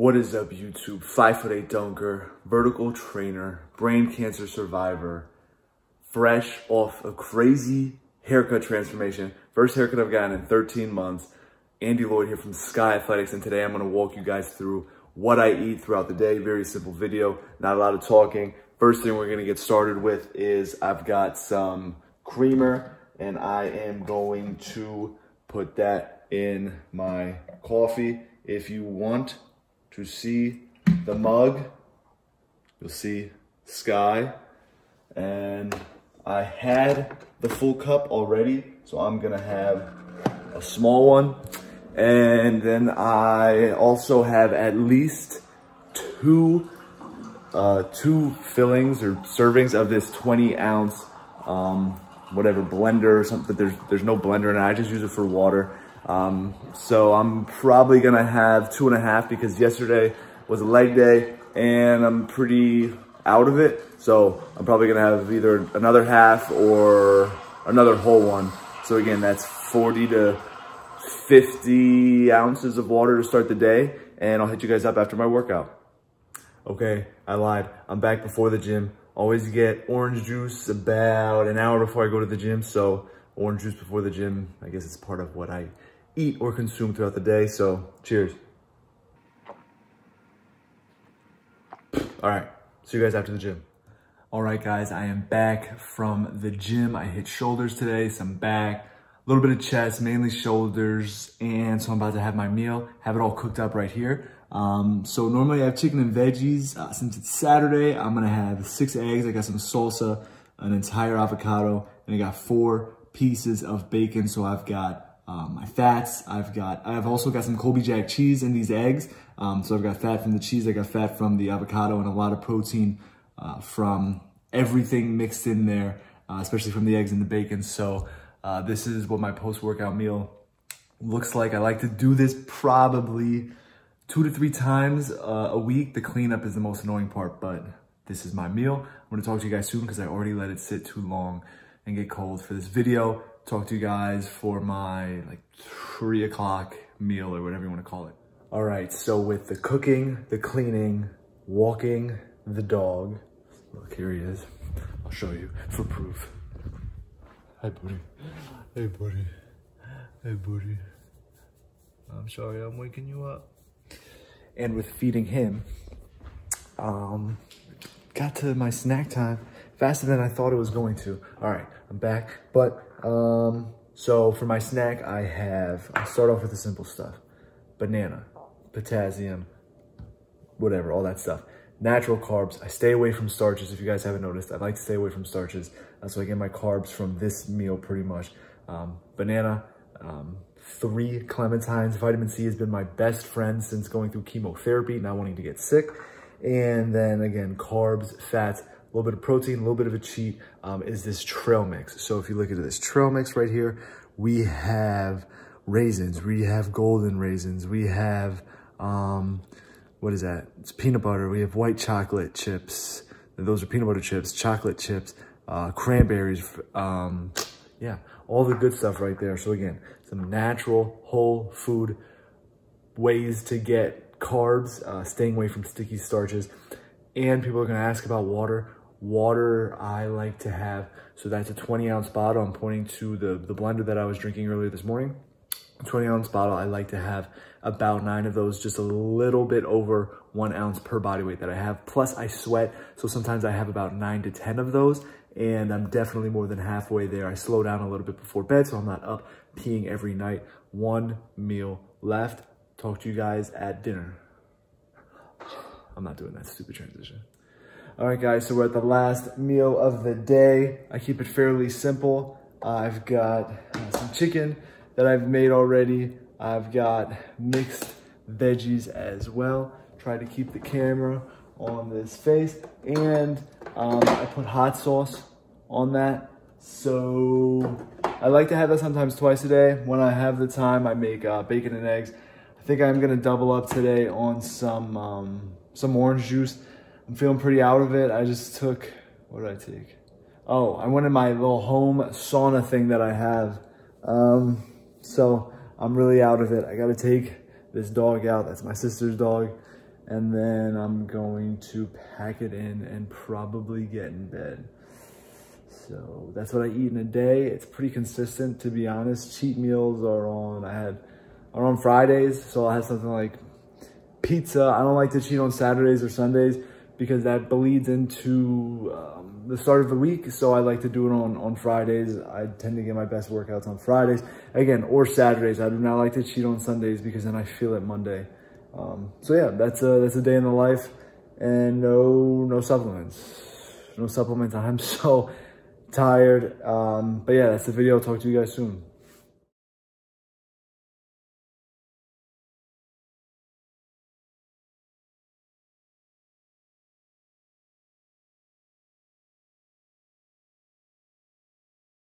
What is up, YouTube? 5'8" dunker, vertical trainer, brain cancer survivor, fresh off a crazy haircut transformation. First haircut I've gotten in 13 months. Andy Lloyd here from Skigh Athletics, and today I'm gonna walk you guys through what I eat throughout the day. Very simple video, not a lot of talking. First thing we're gonna get started with is I've got some creamer, and I am going to put that in my coffee. If you want to see the mug, you'll see Skigh, and I had the full cup already, so I'm gonna have a small one. And then I also have at least two fillings or servings of this 20-ounce whatever blender or something. There's no blender in it, I just use it for water. So I'm probably gonna have 2.5 because yesterday was a leg day and I'm pretty out of it. So I'm probably gonna have either another half or another whole one. So again, that's 40 to 50 ounces of water to start the day, and I'll hit you guys up after my workout. Okay, I lied. I'm back before the gym. Always get orange juice about an hour before I go to the gym. So orange juice before the gym, I guess it's part of what I eat or consume throughout the day. So cheers. All right, see you guys after the gym. All right, guys, I am back from the gym. I hit shoulders today, some back, a little bit of chest, mainly shoulders. And so I'm about to have my meal, have it all cooked up right here. So normally I have chicken and veggies. Since it's Saturday, I'm gonna have 6 eggs. I got some salsa, an entire avocado, and I got 4 pieces of bacon. So I've got my fats. I've also got some Colby Jack cheese in these eggs. So I've got fat from the cheese, I got fat from the avocado, and a lot of protein from everything mixed in there, especially from the eggs and the bacon. So this is what my post-workout meal looks like. I like to do this probably 2 to 3 times a week. The cleanup is the most annoying part, but this is my meal. I'm gonna talk to you guys soon because I already let it sit too long and get cold for this video. Talk to you guys for my 3 o'clock meal or whatever you wanna call it. All right, so with the cooking, the cleaning, walking the dog. Look, here he is. I'll show you for proof. Hi, buddy. Hey, buddy. Hey, buddy. I'm sorry I'm waking you up. And with feeding him, got to my snack time faster than I thought it was going to. All right, I'm back. But so for my snack, I start off with the simple stuff: banana, potassium, whatever, all that stuff. Natural carbs. I stay away from starches. If you guys haven't noticed, I like to stay away from starches. So I get my carbs from this meal pretty much. Banana, 3 clementines. Vitamin C has been my best friend since going through chemotherapy, not wanting to get sick. And then again, carbs, fats, a little bit of protein, a little bit of a cheat is this trail mix. So if you look at this trail mix right here, we have raisins, we have golden raisins, we have, what is that? It's peanut butter. We have white chocolate chips. Those are peanut butter chips, chocolate chips, cranberries. Yeah, all the good stuff right there. So again, some natural whole food ways to get carbs, staying away from sticky starches. And people are gonna ask about water. Water I like to have, so that's a 20-ounce bottle. I'm pointing to the blender that I was drinking earlier this morning. 20-ounce bottle, I like to have about 9 of those, just a little bit over 1 ounce per body weight that I have. Plus I sweat, so sometimes I have about 9 to 10 of those, and I'm definitely more than halfway there. I slow down a little bit before bed, so I'm not up peeing every night. 1 meal left. Talk to you guys at dinner. I'm not doing that stupid transition. All right, guys, so we're at the last meal of the day. I keep it fairly simple. I've got some chicken that I've made already. I've got mixed veggies as well. Try to keep the camera on this face. And I put hot sauce on that. So I like to have that sometimes twice a day. When I have the time, I make bacon and eggs. I think I'm gonna double up today on some orange juice. I'm feeling pretty out of it. I just took, what did I take? Oh, I went in my little home sauna thing that I have. So I'm really out of it. I gotta take this dog out. That's my sister's dog. and then I'm going to pack it in and probably get in bed. So that's what I eat in a day. It's pretty consistent, to be honest. Cheat meals are on Fridays, so I'll have something like pizza. I don't like to cheat on Saturdays or Sundays because that bleeds into the start of the week. So I like to do it on Fridays. I tend to get my best workouts on Fridays, again, or Saturdays. I do not like to cheat on Sundays because then I feel it Monday. So yeah, that's a day in the life, and no supplements. No supplements. I'm so tired. But yeah, that's the video. I'll talk to you guys soon.